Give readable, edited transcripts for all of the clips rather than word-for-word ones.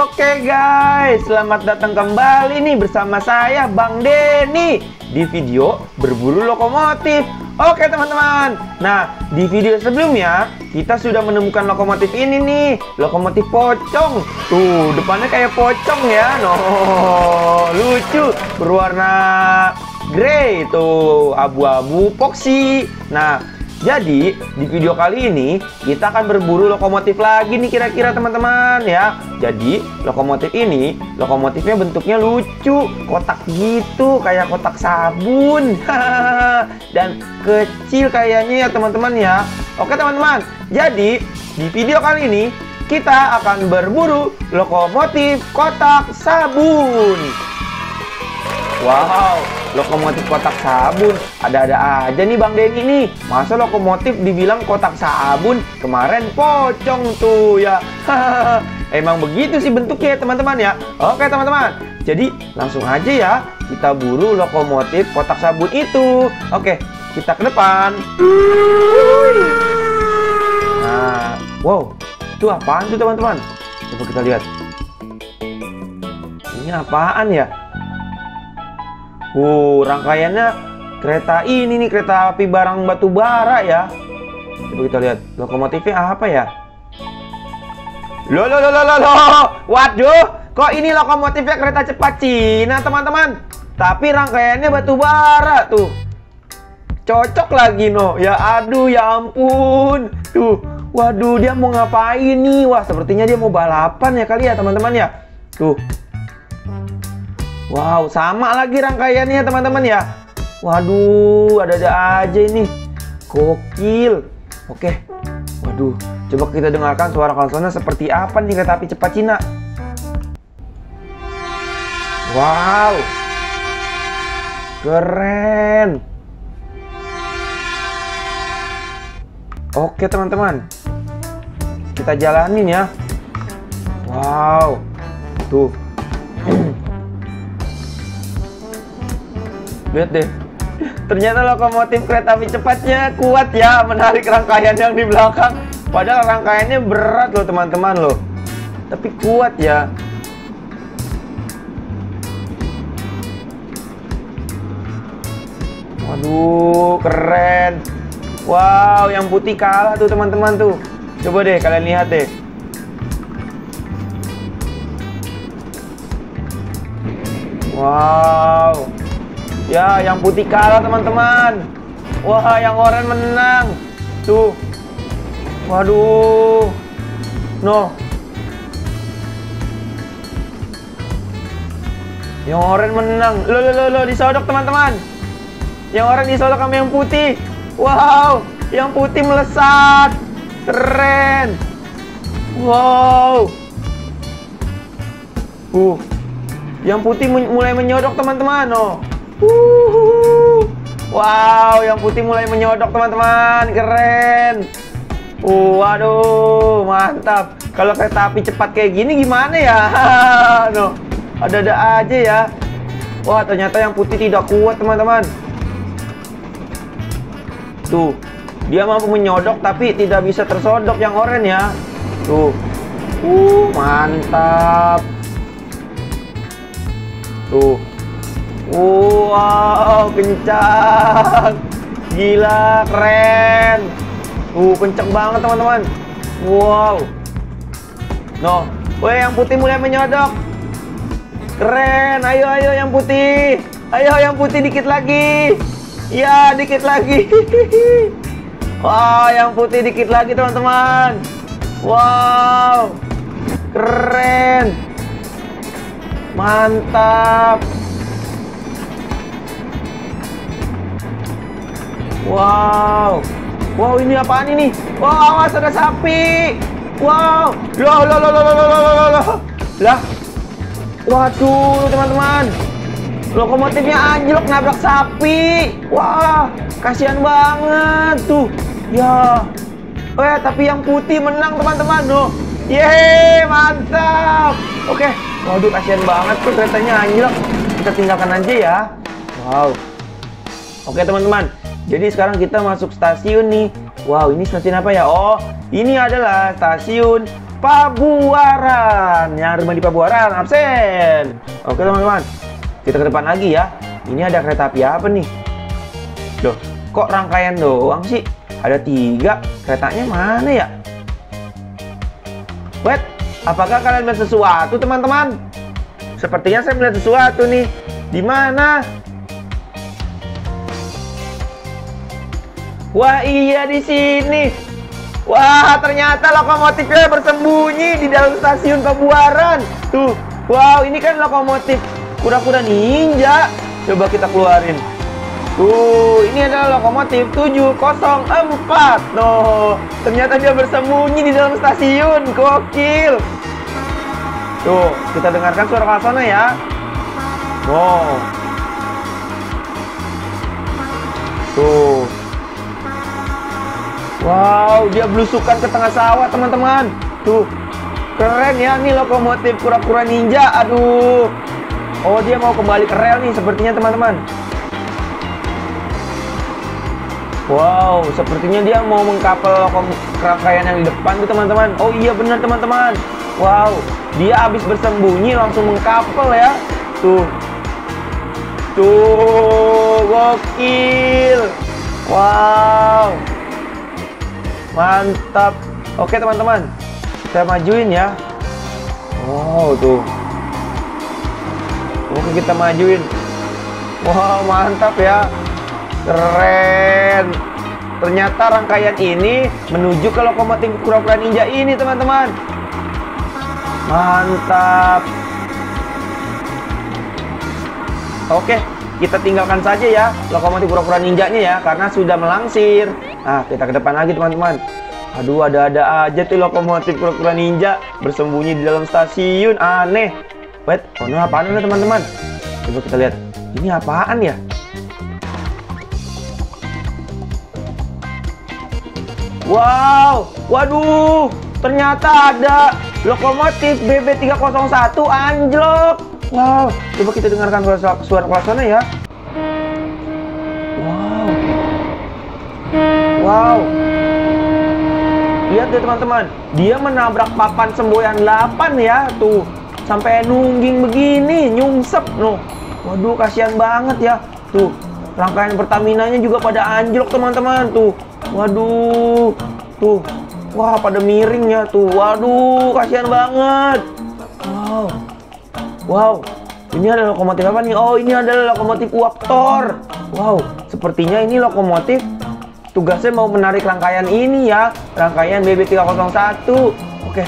Oke guys, selamat datang kembali nih bersama saya Bang Denny di video berburu lokomotif. Oke teman-teman, nah di video sebelumnya kita sudah menemukan lokomotif ini nih, lokomotif pocong. Tuh depannya kayak pocong ya, lucu, berwarna grey tuh, abu-abu poksi. Nah jadi di video kali ini kita akan berburu lokomotif lagi nih kira-kira teman-teman ya. Jadi lokomotif ini, lokomotifnya bentuknya lucu, kotak gitu kayak kotak sabun dan kecil kayaknya ya teman-teman ya. Oke teman-teman, jadi di video kali ini kita akan berburu lokomotif kotak sabun. Wow, lokomotif kotak sabun ada-ada aja nih Bang Denny nih. Masa lokomotif dibilang kotak sabun, kemarin pocong tuh ya. Emang begitu sih bentuknya teman-teman ya. Oke teman-teman, jadi langsung aja ya kita buru lokomotif kotak sabun itu. Oke, kita ke depan. Nah, wow, itu apaan tuh teman-teman? Coba kita lihat. Ini apaan ya? Rangkaiannya kereta ini nih, kereta api barang batu bara ya. Coba kita lihat lokomotifnya apa ya? Waduh, kok ini lokomotifnya kereta cepat Cina teman-teman? Tapi rangkaiannya batu bara tuh. Cocok lagi no. Ya aduh, ya ampun. Tuh. Waduh, dia mau ngapain nih? Wah, sepertinya dia mau balapan ya kali ya teman-teman ya. Tuh. Wow, sama lagi rangkaiannya teman-teman ya. Waduh, ada-ada aja ini. Gokil. Oke. Waduh, coba kita dengarkan suara klaksonnya seperti apa nih kereta api cepat Cina. Wow. Keren. Oke teman-teman, kita jalanin ya. Wow, tuh. Lihat deh, ternyata lokomotif kereta api cepatnya kuat ya, menarik rangkaian yang di belakang. Padahal rangkaiannya berat loh teman-teman loh, tapi kuat ya. Waduh, keren. Wow, yang putih kalah tuh teman-teman tuh. Coba deh kalian lihat deh. Wow. Ya, yang putih kalah teman-teman. Wah, yang oranye menang. Tuh. Waduh. No. Yang oranye menang. Disodok teman-teman. Yang oranye disodok sama yang putih. Wow, yang putih melesat. Keren. Wow. Yang putih mulai menyodok teman-teman. No. Wow, yang putih mulai menyodok teman-teman, keren. Waduh, mantap. Kalau kereta api cepat kayak gini gimana ya? No, ada-ada aja ya. Wah, ternyata yang putih tidak kuat teman-teman. Tuh, dia mampu menyodok tapi tidak bisa tersodok yang oranye ya. Tuh, mantap. Tuh. Wow, kencang. Gila, keren. Kencang banget, teman-teman. Wow. No. Weh, yang putih mulai menyodok. Keren. Ayo, ayo yang putih. Ayo yang putih dikit lagi. Ya, dikit lagi. Wow, yang putih dikit lagi, teman-teman. Wow. Keren. Mantap. Wow, wow, ini apaan ini? Wow, awas ada sapi. Wow, lah, waduh teman-teman, lokomotifnya anjlok nabrak sapi. Wah, kasihan banget tuh. Ya, tapi yang putih menang teman-teman loh. Yeay, mantap. Oke, waduh kasihan banget tuh keretanya anjlok. Kita tinggalkan aja ya. Wow. Oke teman-teman. Jadi sekarang kita masuk stasiun nih. Wow, ini stasiun apa ya? Oh, ini adalah stasiun Pabuaran. Yang rumah di Pabuaran absen. Oke teman-teman, kita ke depan lagi ya. Ini ada kereta api apa nih? Loh, kok rangkaian doang sih? Ada 3, keretanya mana ya? Wait, apakah kalian melihat sesuatu teman-teman? Sepertinya saya melihat sesuatu nih. Di mana? Wah iya, di sini. Wah, ternyata lokomotifnya bersembunyi di dalam stasiun Pabuaran. Tuh, wow, ini kan lokomotif kura-kura ninja. Coba kita keluarin. Ini adalah lokomotif 704. Noh, ternyata dia bersembunyi di dalam stasiun. Gokil. Tuh, kita dengarkan suara klaksonnya ya. Wow. Tuh. Wow, dia belusukan ke tengah sawah, teman-teman. Tuh. Keren ya nih lokomotif kura-kura ninja. Aduh. Oh, dia mau kembali ke rel nih sepertinya, teman-teman. Wow, sepertinya dia mau mengkapel rangkaian yang di depan tuh teman-teman. Oh iya benar teman-teman. Wow, dia habis bersembunyi langsung mengkapel ya. Tuh. Tuh, gokil. Wow. Mantap. Oke teman-teman, saya majuin ya. Wow, tuh. Oke, kita majuin. Wow, mantap ya. Keren. Ternyata rangkaian ini menuju ke lokomotif kura-kura ninja ini teman-teman. Mantap. Oke, kita tinggalkan saja ya lokomotif kura-kura ninjanya ya, karena sudah melangsir. Nah, kita ke depan lagi teman-teman. Aduh, ada-ada aja tuh lokomotif kura-kura ninja bersembunyi di dalam stasiun. Aneh. Wait, oh ini apaan ya teman-teman? Coba kita lihat, ini apaan ya? Wow, waduh, ternyata ada lokomotif BB301 anjlok. Wow, coba kita dengarkan suara klaksonnya ya. Wow. Wow. Lihat deh teman-teman, dia menabrak papan semboyan 8 ya, tuh. Sampai nungging begini, nyungsep loh. Waduh, kasihan banget ya. Tuh, rangkaian Pertamina-nya juga pada anjlok teman-teman, tuh. Waduh, tuh, wah pada miring ya tuh, waduh, kasihan banget. Wow, wow, ini ada lokomotif apa nih? Oh, ini adalah lokomotif uap tor. Wow, sepertinya ini lokomotif tugasnya mau menarik rangkaian ini ya, rangkaian BB301. Oke,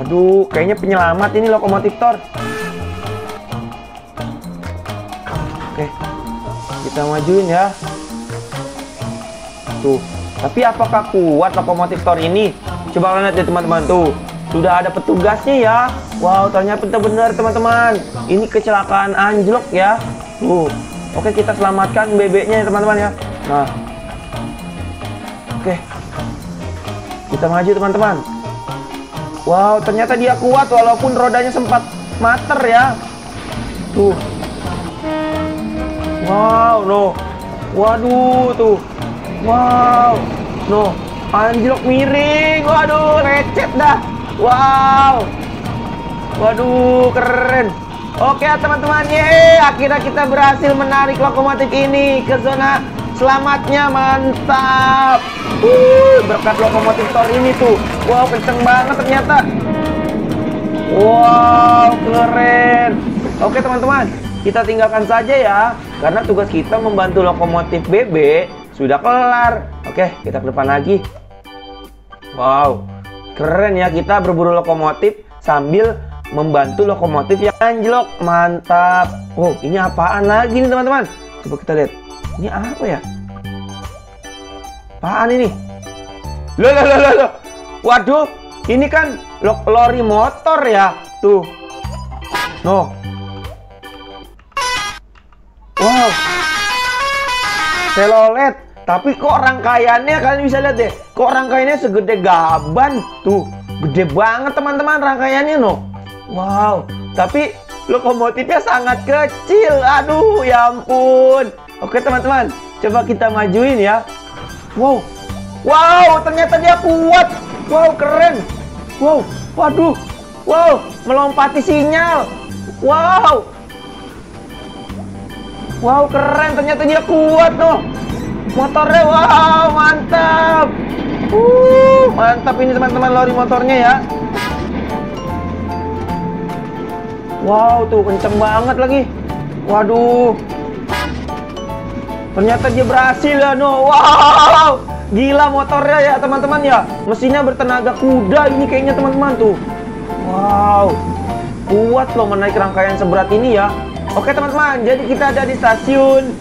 waduh, kayaknya penyelamat ini lokomotif tor. Oke, kita majuin ya. Tuh. Tapi apakah kuat lokomotif tor ini? Coba lihat ya teman-teman, tuh. Sudah ada petugasnya ya. Wow, ternyata benar teman-teman. Ini kecelakaan anjlok ya. Tuh. Oke, kita selamatkan bebeknya ya teman-teman ya. Nah. Oke. Kita maju teman-teman. Wow, ternyata dia kuat walaupun rodanya sempat mater ya. Tuh. Wow, no. Waduh, tuh. Wow, no, anjlok miring, waduh, lecet dah, wow, waduh, keren. Oke teman-teman, yeay, akhirnya kita berhasil menarik lokomotif ini ke zona selamatnya, mantap. Berkat lokomotif tor ini tuh, wow, kenceng banget ternyata, wow, keren. Oke teman-teman, kita tinggalkan saja ya, karena tugas kita membantu lokomotif BB sudah kelar. Oke, kita ke depan lagi. Wow, keren ya, kita berburu lokomotif sambil membantu lokomotif yang anjlok. Mantap. Wow, ini apaan lagi nih teman-teman? Coba kita lihat. Ini apa ya? Apaan ini? Loh, loh, loh, loh. Waduh, ini kan lori motor ya. Tuh. Noh. Wow. Telolet. Tapi kok rangkaiannya, kalian bisa lihat deh, kok rangkaiannya segede gaban. Tuh, gede banget teman-teman rangkaiannya, no. Wow, tapi lokomotifnya sangat kecil. Aduh, ya ampun. Oke teman-teman, coba kita majuin ya. Wow, wow, ternyata dia kuat. Wow, keren. Wow, waduh, wow, melompati sinyal. Wow, wow, keren, ternyata dia kuat loh motornya. Wow, mantap. Mantap ini teman-teman lori motornya ya. Wow, tuh kenceng banget lagi. Waduh, ternyata dia berhasil ya, no. Wow, gila motornya ya teman-teman ya. Mesinnya bertenaga kuda ini kayaknya teman-teman tuh. Wow, kuat loh menaik rangkaian seberat ini ya. Oke teman-teman, jadi kita ada di stasiun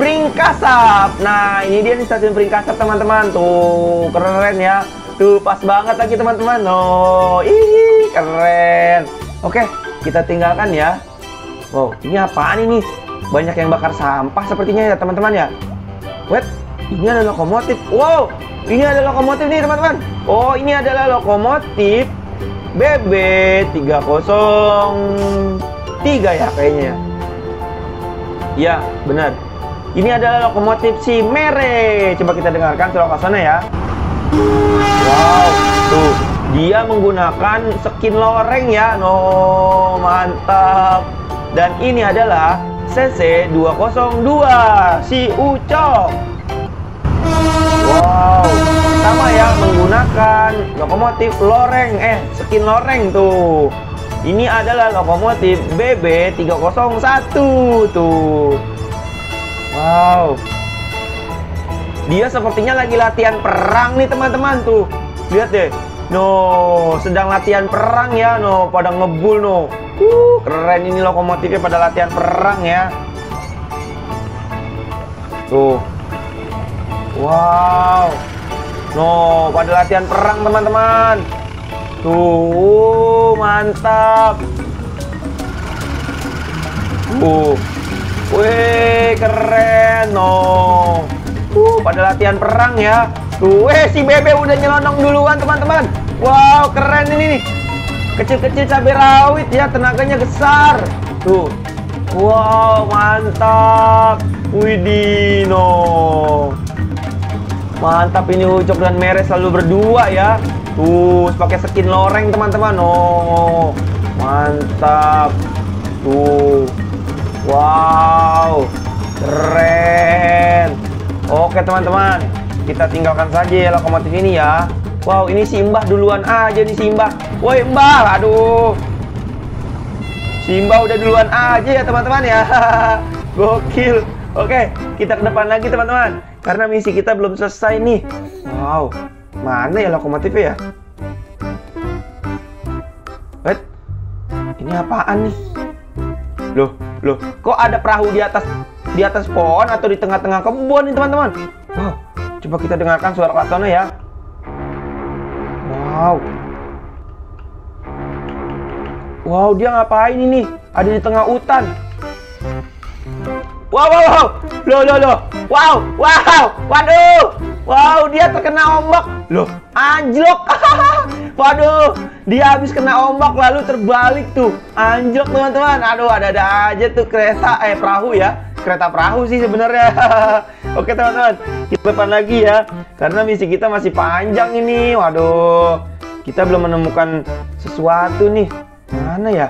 Pringkasap. Nah, ini dia nih stasiun Pringkasap teman-teman. Tuh, keren ya. Tuh, pas banget lagi teman-teman. Oh, ih, keren. Oke, kita tinggalkan ya. Wow, ini apaan ini? Banyak yang bakar sampah sepertinya ya teman-teman ya. Wait, ini ada lokomotif. Wow, ini ada lokomotif nih teman-teman. Oh, ini adalah lokomotif BB303 ya kayaknya. Ya, benar. Ini adalah lokomotif si Mere. Coba kita dengarkan selokasannya ya. Wow, tuh dia menggunakan skin loreng ya. No, mantap. Dan ini adalah CC202 si Ucok. Wow, sama ya, menggunakan lokomotif loreng, skin loreng tuh. Ini adalah lokomotif BB301 tuh. Wow, dia sepertinya lagi latihan perang nih teman-teman tuh. Lihat deh, no, sedang latihan perang ya, no, pada ngebul no. Keren ini lokomotifnya pada latihan perang ya. Tuh. Wow. No, pada latihan perang teman-teman. Tuh, mantap. Wih, keren. No. Pada latihan perang ya. Tuh, si Bebe udah nyelonong duluan teman-teman. Wow, keren ini nih. Kecil-kecil cabai rawit ya, tenaganya besar tuh. Wow, mantap. Widino, mantap ini Ucok dan Mere selalu berdua ya. Tuh, pakai skin loreng teman-teman. Oh, mantap tuh. Wow, keren. Oke teman-teman, kita tinggalkan saja lokomotif ini ya. Wow, ini si Mbah duluan aja nih si Mbah. Woi Mbah, aduh. Si Mbah udah duluan aja ya teman-teman ya. Gokil. Oke, kita ke depan lagi teman-teman, karena misi kita belum selesai nih. Wow, mana ya lokomotifnya ya? Wait, ini apaan nih? Loh, loh, kok ada perahu di atas pohon atau di tengah-tengah kebun nih teman-teman? Wow, coba kita dengarkan suara klaksonnya ya. Wow, wow, dia ngapain ini? Ada di tengah hutan. Wow, wow, wow, loh, loh, loh, wow, wow, waduh, wow, dia terkena ombak, loh, anjlok. Waduh, dia habis kena ombak lalu terbalik tuh, anjlok teman-teman. Aduh, ada-ada aja tuh kereta, perahu ya. Kereta perahu sih sebenarnya. Oke teman-teman, kita depan lagi ya, karena misi kita masih panjang ini. Waduh, kita belum menemukan sesuatu nih. Mana ya?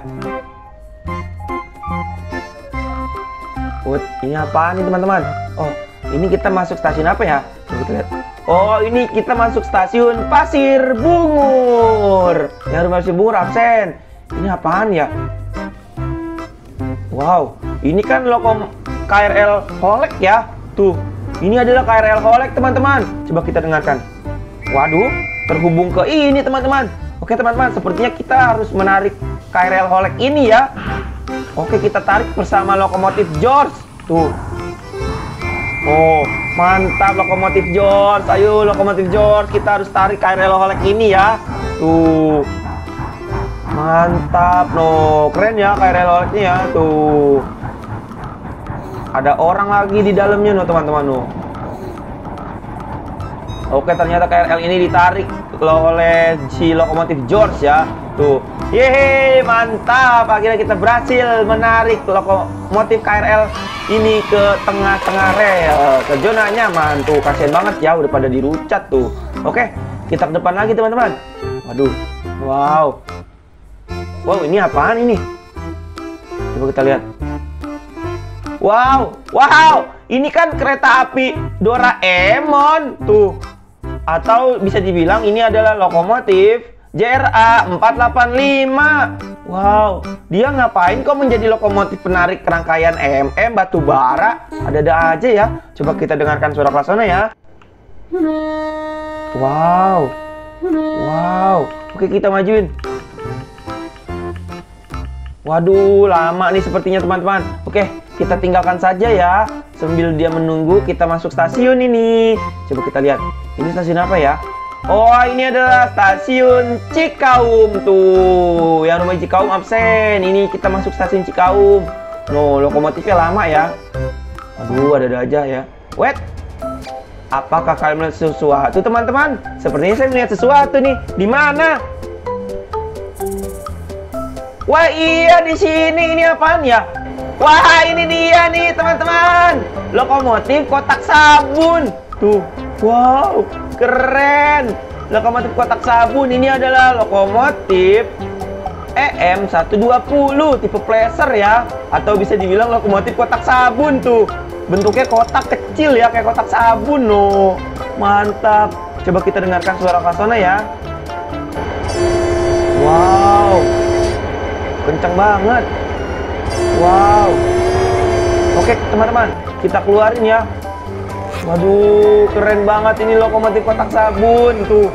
Ini apaan nih teman-teman? Oh, ini kita masuk stasiun apa ya? Coba kita lihat. Oh, ini kita masuk stasiun Pasir Bungur. Yang Pasir Bungur absen. Ini apaan ya? Wow, ini kan lokom KRL Hollek ya. Tuh, ini adalah KRL Hollek teman-teman. Coba kita dengarkan. Waduh, terhubung ke ini teman-teman. Oke teman-teman, sepertinya kita harus menarik KRL Hollek ini ya. Oke, kita tarik bersama lokomotif George. Tuh. Oh, mantap lokomotif George. Ayo lokomotif George, kita harus tarik KRL Hollek ini ya. Tuh. Mantap loh. Keren ya KRL Holleknya ya. Tuh. Ada orang lagi di dalamnya no teman-teman no. Oke, ternyata KRL ini ditarik loh oleh si lokomotif George ya. Tuh. Yeay, mantap. Akhirnya kita berhasil menarik lokomotif KRL ini ke tengah-tengah rel, ke zona nyaman tuh. Kasian banget ya, udah pada dirucat tuh. Oke, Kita ke depan lagi, teman-teman. Waduh. Wow. Wow, ini apaan ini? Coba kita lihat. Wow. Wow. Ini kan kereta api Doraemon. Tuh. Atau bisa dibilang ini adalah lokomotif JRA 485. Wow. Dia ngapain kok menjadi lokomotif penarik rangkaian EMM batu bara? Ada-ada aja ya. Coba kita dengarkan suara klaksonnya ya. Wow. Wow. Oke, kita majuin. Waduh, lama nih sepertinya, teman-teman. Oke, kita tinggalkan saja ya. Sambil dia menunggu, kita masuk stasiun ini. Coba kita lihat. Ini stasiun apa ya? Oh, ini adalah stasiun Cikamum tuh. Yang rumah Cikamum absen. Ini kita masuk stasiun Cikamum. No, lokomotifnya lama ya. Aduh, ada-ada aja ya. Wait. Apakah kalian melihat sesuatu, teman-teman? Sepertinya saya melihat sesuatu nih. Di mana? Wah, iya di sini. Ini apaan ya? Wah, ini dia nih, teman-teman. Lokomotif kotak sabun. Tuh. Wow, keren. Lokomotif kotak sabun ini adalah lokomotif EM120 tipe pleaser ya, atau bisa dibilang lokomotif kotak sabun tuh. Bentuknya kotak kecil ya, kayak kotak sabun loh. Mantap. Coba kita dengarkan suara klaksonnya ya. Wow. Kencang banget. Wow. Oke, teman-teman, kita keluarin ya. Waduh, keren banget ini lokomotif kotak sabun tuh.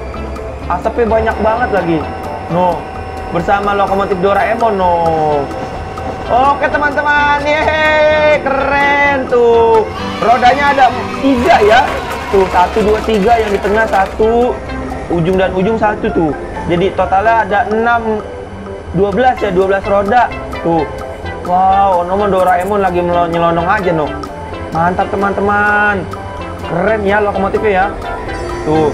Asapnya banyak banget lagi. No, bersama lokomotif Doraemon no. Oke, teman-teman, yeay, keren tuh. Rodanya ada 3 ya. Tuh, 1, 2, 3, yang di tengah 1, ujung dan ujung 1 tuh. Jadi totalnya ada 6, 12 ya, 12 roda. Tuh. Wow, nomor Doraemon lagi nyelonong aja noh. Mantap, teman-teman. Keren ya lokomotifnya ya. Tuh.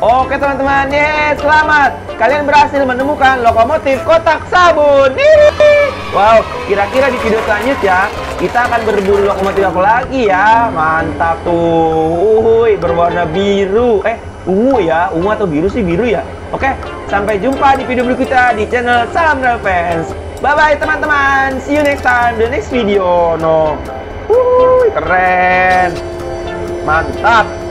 Oke, teman-teman, yes, selamat. Kalian berhasil menemukan lokomotif kotak sabun. Hihihi. Wow, kira-kira di video selanjutnya kita akan berburu lokomotif apa lagi ya. Mantap tuh. Uhuy, berwarna biru. Ungu ya, ungu atau biru sih, biru ya. Oke, sampai jumpa di video berikutnya di channel Salam Railfans. Bye-bye, teman-teman. See you next time, the next video. No. Wuih, keren. Mantap.